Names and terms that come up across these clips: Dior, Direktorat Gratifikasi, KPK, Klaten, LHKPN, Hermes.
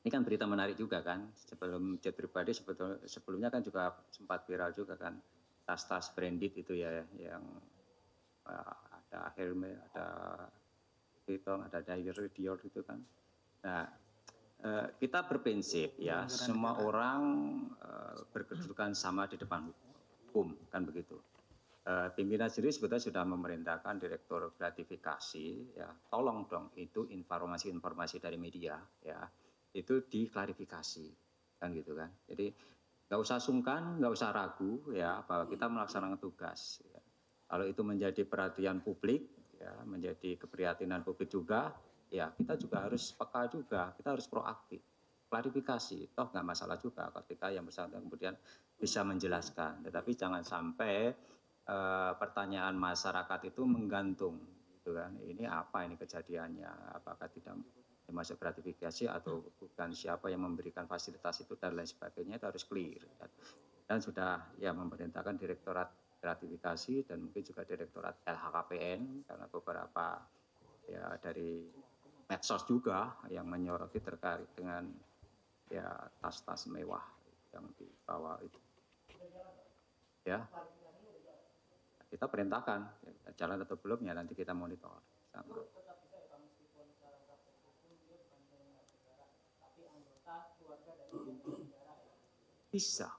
Ini kan berita menarik juga kan, sebelum jet pribadi sebelumnya kan juga sempat viral juga kan, tas-tas branded itu ya, yang ada Hermes, ada Dior, itu kan. Nah, kita berprinsip ya, semua orang berkedudukan sama di depan hukum, kan begitu. Pimpinan sendiri sebetulnya sudah memerintahkan Direktur Gratifikasi, ya, tolong dong itu informasi-informasi dari media, ya, itu diklarifikasi kan gitu kan. Jadi nggak usah sungkan, nggak usah ragu ya bahwa kita melaksanakan tugas ya. Kalau itu menjadi perhatian publik ya, menjadi keprihatinan publik juga ya, kita juga harus peka juga, kita harus proaktif klarifikasi, toh nggak masalah juga ketika yang bersangkutan kemudian bisa menjelaskan. Tetapi jangan sampai pertanyaan masyarakat itu menggantung gitu kan, ini apa ini kejadiannya, apakah tidak masuk gratifikasi atau bukan, siapa yang memberikan fasilitas itu dan lain sebagainya, itu harus clear. Dan sudah ya memerintahkan Direktorat Gratifikasi dan mungkin juga Direktorat LHKPN, karena beberapa ya dari medsos juga yang menyoroti terkait dengan ya tas-tas mewah yang dibawa itu. Ya, kita perintahkan jalan atau belum ya, nanti kita monitor sama. Bisa,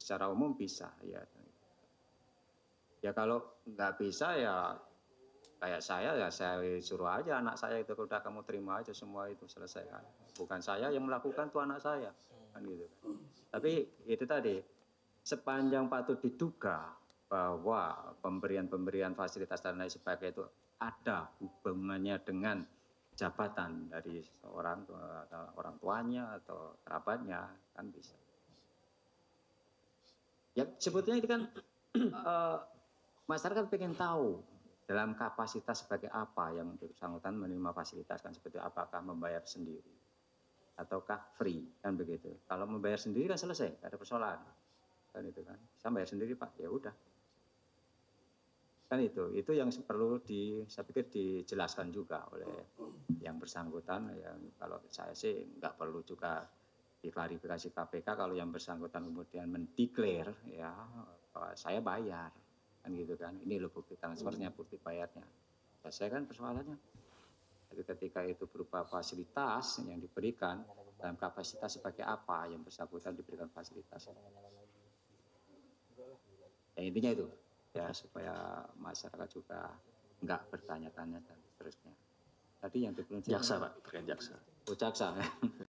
secara umum bisa ya. Ya kalau nggak bisa ya kayak saya ya, saya suruh aja anak saya itu, udah kamu terima aja semua itu, selesaikan. Bukan saya yang melakukan, tuh anak saya kan gitu. Tapi itu tadi, sepanjang patut diduga bahwa pemberian-pemberian fasilitas dan lain sebagainya itu ada hubungannya dengan jabatan dari seorang atau orang tuanya atau kerabatnya kan bisa. Ya sebetulnya itu kan masyarakat pengen tahu dalam kapasitas sebagai apa yang bersangkutan menerima fasilitas kan, seperti apakah membayar sendiri ataukah free kan begitu. Kalau membayar sendiri kan selesai, gak ada persoalan kan itu kan. Saya bayar sendiri Pak, ya udah. Kan itu yang perlu saya pikir dijelaskan juga oleh yang bersangkutan. Ya, kalau saya sih nggak perlu juga diklarifikasi KPK kalau yang bersangkutan kemudian mendeklar ya saya bayar kan gitu kan. Ini loh bukti transfernya, bukti bayarnya. Saya kan persoalannya. Jadi ketika itu berupa fasilitas yang diberikan dalam kapasitas sebagai apa yang bersangkutan diberikan fasilitas. Yang intinya itu. Ya, supaya masyarakat juga enggak bertanya-tanya dan seterusnya. Tadi yang diperlukan jaksa, Pak, bukan jaksa. Oh, jaksa.